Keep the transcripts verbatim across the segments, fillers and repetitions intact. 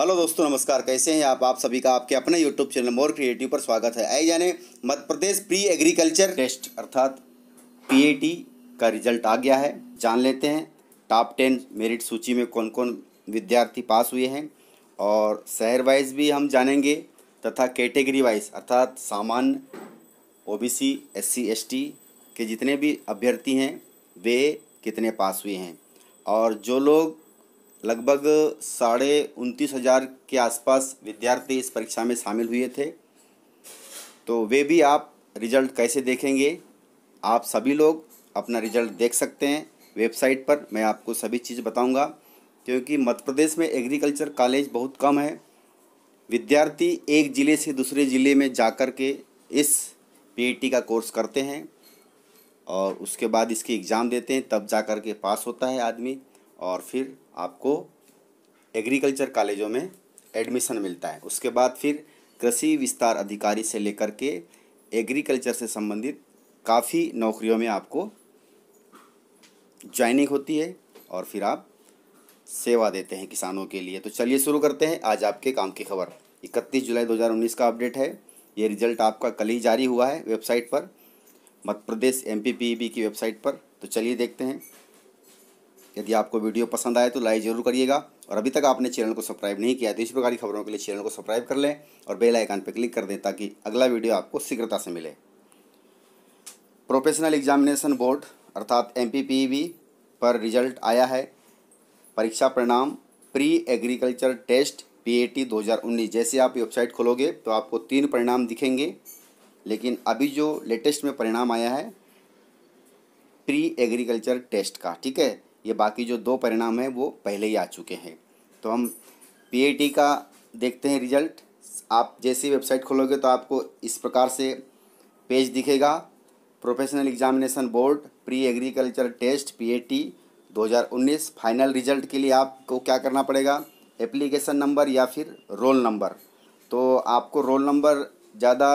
Hello दोस्तों नमस्कार, कैसे हैं आप आप सभी का आपके अपने यूट्यूब चैनल मोर क्रिएटिव पर स्वागत है। आइए जाने Madhya Pradesh pre agriculture test अर्थात पी ए टी का रिजल्ट आ गया है। जान लेते हैं टॉप टेन मेरिट सूची में कौन कौन विद्यार्थी पास हुए हैं और शहर वाइज भी हम जानेंगे तथा कैटेगरी वाइज अर्थात सामान्य, O B C, S C, S T के जितने भी अभ्यर्थी हैं वे कितने पास हुए हैं। और जो लोग लगभग साढ़े उनतीस हज़ार के आसपास विद्यार्थी इस परीक्षा में शामिल हुए थे तो वे भी आप रिज़ल्ट कैसे देखेंगे, आप सभी लोग अपना रिज़ल्ट देख सकते हैं वेबसाइट पर। मैं आपको सभी चीज़ बताऊंगा क्योंकि मध्य प्रदेश में एग्रीकल्चर कॉलेज बहुत कम है। विद्यार्थी एक ज़िले से दूसरे ज़िले में जाकर के इस पी ए टी का कोर्स करते हैं और उसके बाद इसकी एग्ज़ाम देते हैं, तब जा कर के पास होता है आदमी और फिर आपको एग्रीकल्चर कॉलेजों में एडमिशन मिलता है। उसके बाद फिर कृषि विस्तार अधिकारी से लेकर के एग्रीकल्चर से संबंधित काफ़ी नौकरियों में आपको ज्वाइनिंग होती है और फिर आप सेवा देते हैं किसानों के लिए। तो चलिए शुरू करते हैं आज आपके काम की खबर। इकतीस जुलाई दो हज़ार उन्नीस का अपडेट है। ये रिजल्ट आपका कल ही जारी हुआ है वेबसाइट पर, Madhya Pradesh M P P B की वेबसाइट पर। तो चलिए देखते हैं। यदि आपको वीडियो पसंद आए तो लाइक जरूर करिएगा और अभी तक आपने चैनल को सब्सक्राइब नहीं किया है तो इस प्रकार की खबरों के लिए चैनल को सब्सक्राइब कर लें और बेल आइकन पर क्लिक कर दें ताकि अगला वीडियो आपको शीघ्रता से मिले। प्रोफेशनल एग्जामिनेशन बोर्ड अर्थात एम पी पी बी पर रिजल्ट आया है। परीक्षा परिणाम pre agriculture test P A T दो हज़ार उन्नीस। जैसे आप वेबसाइट खोलोगे तो आपको तीन परिणाम दिखेंगे, लेकिन अभी जो लेटेस्ट में परिणाम आया है प्री एग्रीकल्चर टेस्ट का, ठीक है। ये बाकी जो दो परिणाम हैं वो पहले ही आ चुके हैं। तो हम पी ए टी का देखते हैं रिजल्ट। आप जैसी वेबसाइट खोलोगे तो आपको इस प्रकार से पेज दिखेगा। Professional examination board pre agriculture test P A T दो हज़ार उन्नीस फाइनल रिजल्ट के लिए आपको क्या करना पड़ेगा, एप्लीकेशन नंबर या फिर रोल नंबर। तो आपको रोल नंबर ज़्यादा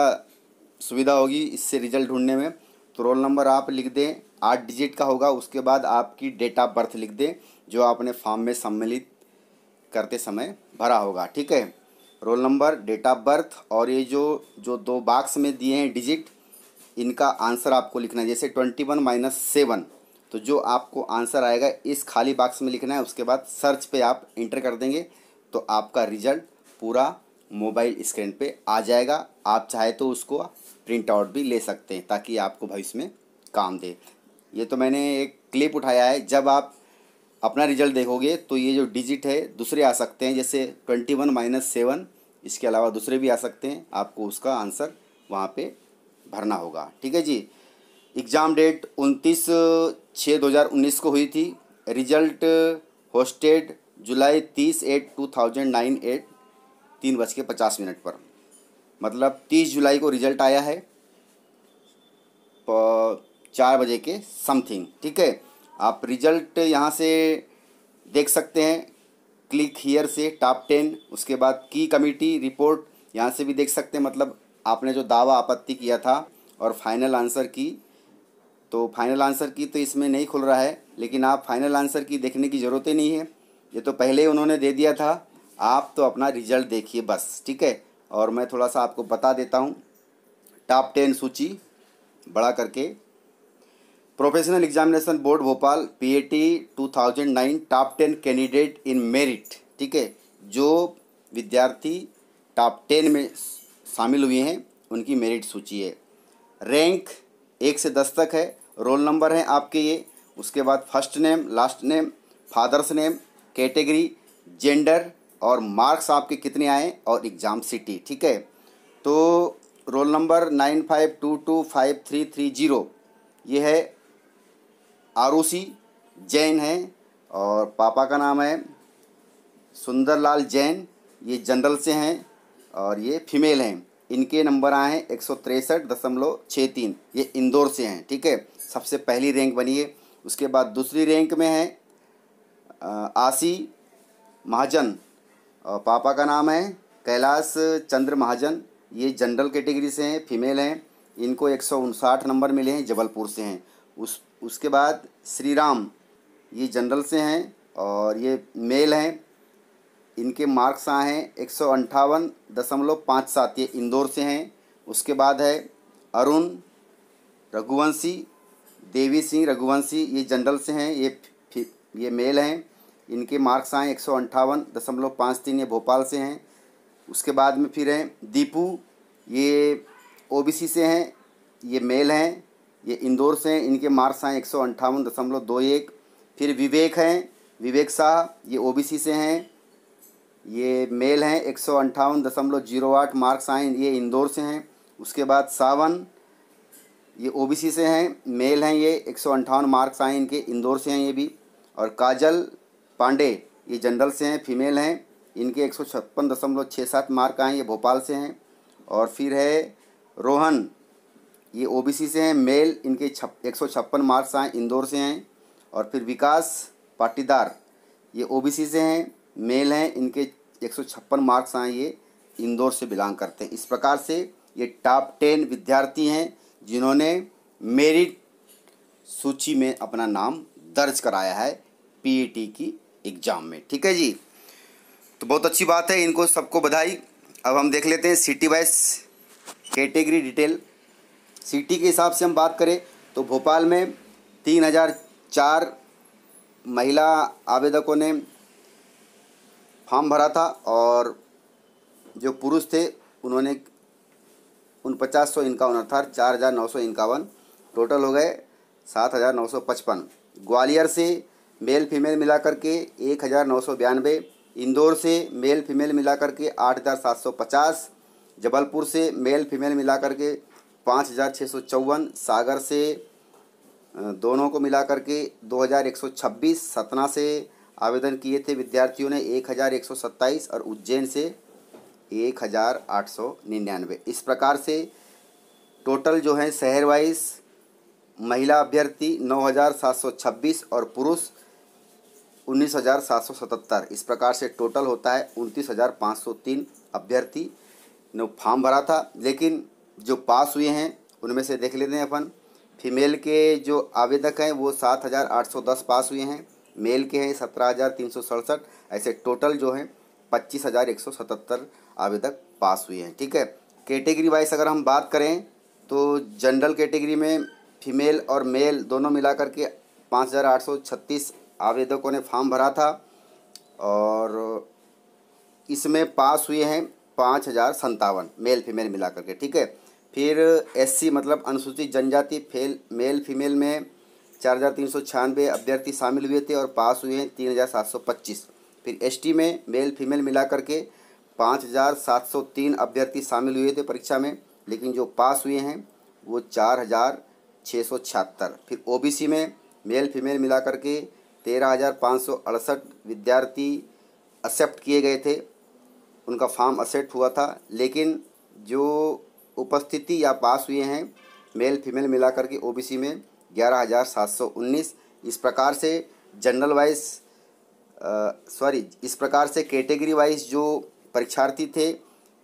सुविधा होगी इससे रिजल्ट ढूंढने में। तो रोल नंबर आप लिख दें, आठ डिजिट का होगा। उसके बाद आपकी डेट ऑफ बर्थ लिख दें जो आपने फॉर्म में सम्मिलित करते समय भरा होगा, ठीक है। Roll number, date of birth और ये जो जो दो बॉक्स में दिए हैं डिजिट, इनका आंसर आपको लिखना है। जैसे ट्वेंटी वन माइनस सेवन, तो जो आपको आंसर आएगा इस खाली बॉक्स में लिखना है। उसके बाद सर्च पे आप इंटर कर देंगे तो आपका रिजल्ट पूरा मोबाइल स्क्रीन पे आ जाएगा। आप चाहे तो उसको प्रिंट आउट भी ले सकते हैं ताकि आपको भविष्य में काम दे। ये तो मैंने एक क्लिप उठाया है। जब आप अपना रिजल्ट देखोगे तो ये जो डिजिट है दूसरे आ सकते हैं, जैसे ट्वेंटी वन माइनस सेवन, इसके अलावा दूसरे भी आ सकते हैं। आपको उसका आंसर वहाँ पे भरना होगा, ठीक है जी। एग्ज़ाम डेट उनतीस छः दो हज़ार उन्नीस को हुई थी। रिजल्ट होस्टेड जुलाई तीस at two thousand nine at तीन बज के पचास मिनट पर, मतलब तीस जुलाई को रिजल्ट आया है चार बजे के समथिंग, ठीक है। आप रिजल्ट यहाँ से देख सकते हैं, क्लिक हियर से टॉप टेन, उसके बाद की कमेटी रिपोर्ट यहाँ से भी देख सकते हैं। मतलब आपने जो दावा आपत्ति किया था और फाइनल आंसर की, तो फाइनल आंसर की तो इसमें नहीं खुल रहा है, लेकिन आप फाइनल आंसर की देखने की ज़रूरत ही नहीं है, ये तो पहले ही उन्होंने दे दिया था। आप तो अपना रिजल्ट देखिए बस, ठीक है। और मैं थोड़ा सा आपको बता देता हूँ टॉप टेन सूची बड़ा करके। Professional examination board Bhopal P A T दो हज़ार नौ top ten candidate in merit, ठीक है। जो विद्यार्थी टॉप टेन में शामिल हुए हैं उनकी मेरिट सूची है। रैंक एक से दस तक है। रोल नंबर हैं आपके ये, उसके बाद first name, last name, father's name, category, gender और मार्क्स आपके कितने आए और एग्ज़ाम सिटी, ठीक है। तो roll number nine five two two five three three zero, ये है आरुषि जैन है और पापा का नाम है सुंदरलाल जैन। ये जनरल से हैं और ये फीमेल हैं। इनके नंबर आए हैं एक सौ तिरसठ दशमलव छः तीन, ये इंदौर से हैं, ठीक है। सबसे पहली रैंक बनी है। उसके बाद दूसरी रैंक में है आशी महाजन और पापा का नाम है कैलाश चंद्र महाजन। ये जनरल कैटेगरी से हैं, फीमेल हैं। इनको एक सौ उनसाठ नंबर मिले हैं, जबलपुर से हैं। उस उसके बाद श्रीराम, ये जनरल से हैं और ये मेल हैं। इनके मार्क्स आए हैं एक सौ अंठावन दशमलव पाँच सात, ये इंदौर से हैं। उसके बाद है अरुण रघुवंशी, देवी सिंह रघुवंशी, ये जनरल से हैं, ये ये मेल हैं, इनके मार्क्स आए एक सौ अंठावन दशमलव पाँच तीन, ये भोपाल से हैं। उसके बाद में फिर हैं दीपू, ये ओबीसी से हैं, ये मेल हैं, ये इंदौर से हैं, इनके मार्क्स आए एक सौ अंठावन दशमलव दो एक। फिर विवेक हैं, विवेक शाह, ये ओबीसी से हैं, ये मेल हैं, एक सौ अंठावन दशमलव जीरो आठ मार्क्स आए, ये इंदौर से हैं। उसके बाद सावन, ये ओबीसी से हैं, मेल हैं, ये एक सौ अंठावन मार्क्स आए, इनके इंदौर से हैं ये भी। और काजल पांडे, ये जनरल से हैं, फीमेल हैं, इनके एक सौ छप्पन दशमलव छः सात मार्क आए, ये भोपाल से हैं। और फिर है रोहन, ये ओबीसी से हैं, मेल, इनके छप एक सौ छप्पन मार्क्स आए, इंदौर से हैं। और फिर विकास पाटीदार, ये ओबीसी से हैं, मेल हैं, इनके एक सौ छप्पन मार्क्स आए, ये इंदौर से बिलोंग करते हैं। इस प्रकार से ये टॉप टेन विद्यार्थी हैं जिन्होंने मेरिट सूची में अपना नाम दर्ज कराया है पीईटी की एग्ज़ाम में। ठीक है जी, तो बहुत अच्छी बात है, इनको सबको बधाई। अब हम देख लेते हैं city wise category detail. City के हिसाब से हम बात करें तो भोपाल में तीन हज़ार चार महिला आवेदकों ने फॉर्म भरा था और जो पुरुष थे उन्होंने उन पचास सौ इक्यावन अर्थात चार हज़ार नौ सौ इक्यावन टोटल हो गए सात हज़ार नौ सौ पचपन। ग्वालियर से मेल फीमेल मिलाकर के एक हज़ार नौ सौ बयानवे, इंदौर से मेल फीमेल मिलाकर के आठ हज़ार सात सौ पचास, जबलपुर से मेल फीमेल मिलाकर के पाँच हज़ार छः सौ चौवन, सागर से दोनों को मिलाकर के दो हज़ार एक सौ छब्बीस, सतना से आवेदन किए थे विद्यार्थियों ने एक हज़ार एक सौ सत्ताईस और उज्जैन से एक हज़ार आठ सौ निन्यानवे। इस प्रकार से टोटल जो है शहर वाइज महिला अभ्यर्थी नौ हज़ार सात सौ छब्बीस और पुरुष उन्नीस हज़ार सात सौ सतहत्तर, इस प्रकार से टोटल होता है उनतीस हज़ार पाँच सौ तीन अभ्यर्थी ने फॉर्म भरा था। लेकिन जो पास हुए हैं उनमें से देख लेते हैं अपन। फीमेल के जो आवेदक हैं वो सात हज़ार आठ सौ दस पास हुए हैं, मेल के हैं सत्रह हज़ार तीन सौ सड़सठ, ऐसे टोटल जो हैं पच्चीस हज़ार एक सौ सतहत्तर आवेदक पास हुए हैं। ठीक है, कैटेगरी वाइज अगर हम बात करें तो जनरल कैटेगरी में फीमेल और मेल दोनों मिलाकर के पाँच हज़ार आठ सौ छत्तीस आवेदकों ने फॉर्म भरा था और इसमें पास हुए हैं पाँच हज़ार सत्तावन मेल फीमेल मिलाकर के। ठीक है, फिर एससी मतलब अनुसूचित जनजाति फेल मेल फीमेल में चार हज़ार तीन सौ छियानवे अभ्यर्थी शामिल हुए थे और पास हुए हैं तीन हज़ार सात सौ पच्चीस। फिर एसटी में मेल फीमेल मिलाकर के पाँच हज़ार सात सौ तीन अभ्यर्थी शामिल हुए थे परीक्षा में, लेकिन जो पास हुए हैं वो चार हज़ार छः सौ छिहत्तर। फिर ओबीसी में मेल फीमेल मिलाकर के तेरह हज़ार पाँच सौ अड़सठ विद्यार्थी एक्सेप्ट किए गए थे, उनका फॉर्म एक्सेप्ट हुआ था, लेकिन जो उपस्थिति या पास हुए हैं मेल फीमेल मिलाकर के ओबीसी में ग्यारह हज़ार सात सौ उन्नीस। इस प्रकार से जनरल वाइज सॉरी इस प्रकार से कैटेगरी वाइज जो परीक्षार्थी थे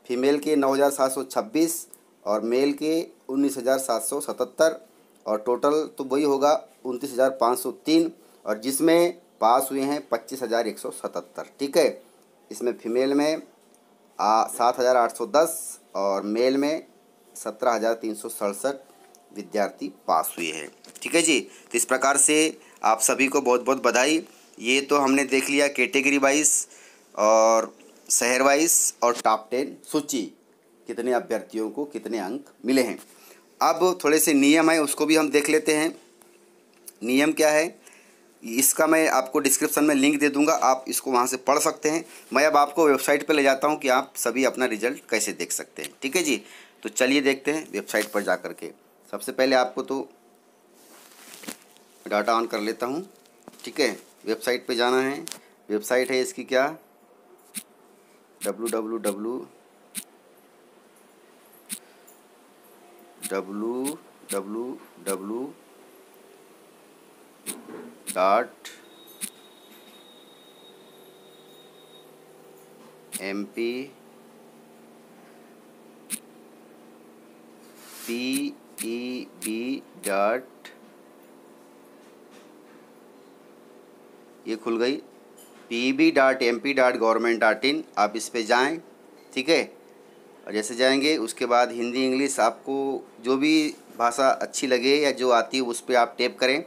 फीमेल के नौ हज़ार सात सौ छब्बीस और मेल के उन्नीस हज़ार सात सौ सतहत्तर और टोटल तो वही होगा उनतीस हज़ार पाँच सौ तीन, और जिसमें पास हुए हैं पच्चीस हज़ार एक सौ सतहत्तर। ठीक है, इसमें फीमेल में सात हज़ार आठ सौ दस और मेल में सत्रह हज़ार तीन सौ सड़सठ विद्यार्थी पास हुए हैं। ठीक है जी, तो इस प्रकार से आप सभी को बहुत बहुत बधाई। ये तो हमने देख लिया कैटेगरी वाइज और शहर वाइज और टॉप टेन सूची, कितने अभ्यर्थियों को कितने अंक मिले हैं। अब थोड़े से नियम है उसको भी हम देख लेते हैं। नियम क्या है इसका मैं आपको डिस्क्रिप्शन में लिंक दे दूंगा, आप इसको वहां से पढ़ सकते हैं। मैं अब आपको वेबसाइट पर ले जाता हूं कि आप सभी अपना रिजल्ट कैसे देख सकते हैं। ठीक है जी, तो चलिए देखते हैं वेबसाइट पर जा कर के। सबसे पहले आपको तो डाटा ऑन कर लेता हूं। ठीक है, वेबसाइट पे जाना है। वेबसाइट है इसकी क्या, W W W dot M P P B dot, ये खुल गई। P B dot M P dot government dot in, आप इस पे जाएं, ठीक है। और जैसे जाएंगे उसके बाद हिंदी इंग्लिश आपको जो भी भाषा अच्छी लगे या जो आती है उस पर आप टैप करें।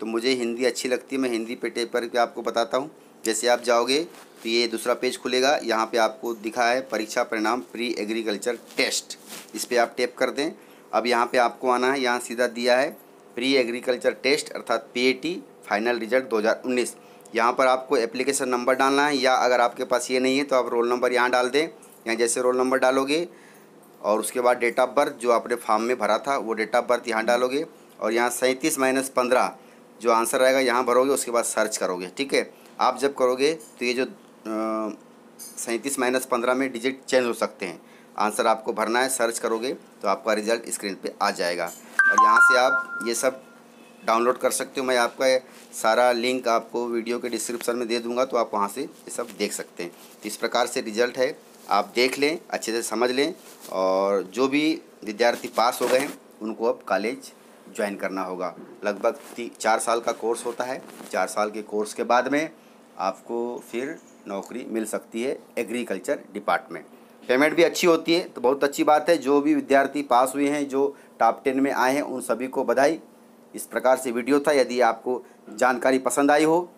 तो मुझे हिंदी अच्छी लगती है, मैं हिंदी पे टैप करके आपको बताता हूँ। जैसे आप जाओगे तो ये दूसरा पेज खुलेगा, यहाँ पे आपको दिखा है परीक्षा परिणाम प्री एग्रीकल्चर टेस्ट, इस पर आप टैप कर दें। अब यहाँ पे आपको आना है, यहाँ सीधा दिया है प्री एग्रीकल्चर टेस्ट अर्थात P A T final result दो हज़ार उन्नीस। यहाँ पर आपको एप्लीकेशन नंबर डालना है, या अगर आपके पास ये नहीं है तो आप रोल नंबर यहाँ डाल दें। यहाँ जैसे रोल नंबर डालोगे और उसके बाद डेट ऑफ बर्थ जो आपने फॉर्म में भरा था वो डेट ऑफ बर्थ यहाँ डालोगे, और यहाँ सैंतीस माइनस पंद्रह जो आंसर आएगा यहाँ भरोगे, उसके बाद सर्च करोगे, ठीक है। आप जब करोगे तो ये जो सैंतीस माइनस पंद्रह में डिजिट चेंज हो सकते हैं, आंसर आपको भरना है, सर्च करोगे तो आपका रिजल्ट स्क्रीन पे आ जाएगा। और यहाँ से आप ये सब डाउनलोड कर सकते हो, मैं आपका सारा लिंक आपको वीडियो के डिस्क्रिप्शन में दे दूँगा, तो आप वहाँ से ये सब देख सकते हैं। तो इस प्रकार से रिजल्ट है, आप देख लें, अच्छे से समझ लें, और जो भी विद्यार्थी पास हो गए हैं उनको अब कॉलेज ज्वाइन करना होगा। लगभग ती चार साल का कोर्स होता है, चार साल के कोर्स के बाद में आपको फिर नौकरी मिल सकती है एग्रीकल्चर डिपार्टमेंट। पेमेंट भी अच्छी होती है, तो बहुत अच्छी बात है। जो भी विद्यार्थी पास हुए हैं, जो टॉप टेन में आए हैं, उन सभी को बधाई। इस प्रकार से वीडियो था, यदि आपको जानकारी पसंद आई हो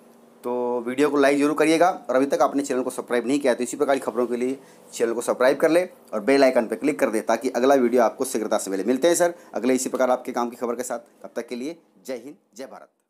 तो वीडियो को लाइक जरूर करिएगा, और अभी तक आपने चैनल को सब्सक्राइब नहीं किया तो इसी प्रकार की खबरों के लिए चैनल को सब्सक्राइब कर ले और बेल आइकन पर क्लिक कर दे, ताकि अगला वीडियो आपको शीघ्रता से मिले। मिलते हैं सर अगले इसी प्रकार आपके काम की खबर के साथ, तब तक के लिए जय हिंद जय भारत।